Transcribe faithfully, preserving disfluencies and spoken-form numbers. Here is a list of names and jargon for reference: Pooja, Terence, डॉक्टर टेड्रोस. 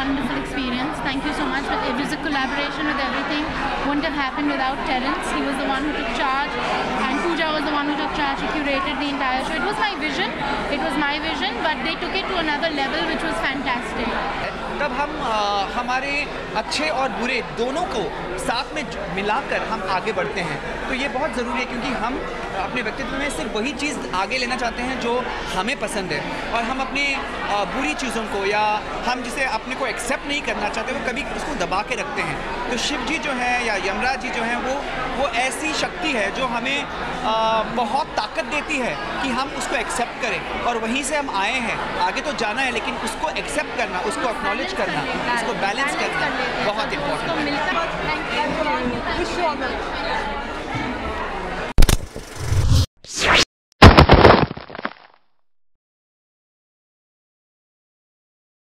wonderful experience. Thank you so much. It was a collaboration with everything. Wouldn't have happened without Terence. He was the one who took charge, and Pooja was the one who took charge. She curated the entire show. It was my vision. It was my vision, but they took it to another level, which was fantastic. तब हम हमारे अच्छे और बुरे दोनों को साथ में मिलाकर हम आगे बढ़ते हैं तो ये बहुत ज़रूरी है क्योंकि हम अपने व्यक्तित्व में सिर्फ वही चीज़ आगे लेना चाहते हैं जो हमें पसंद है और हम अपने बुरी चीज़ों को या हम जिसे अपने को एक्सेप्ट नहीं करना चाहते वो कभी उसको दबा के रखते हैं तो शिव जी जो हैं या यमराज जी जो हैं वो वो ऐसी शक्ति है जो हमें बहुत ताकत देती है कि हम उसको एक्सेप्ट करें और वहीं से हम आए हैं आगे तो जाना है लेकिन उसको एक्सेप्ट करना उसको एक्नॉलेज करना उसको बैलेंस करना बहुत इम्पोर्टेंट है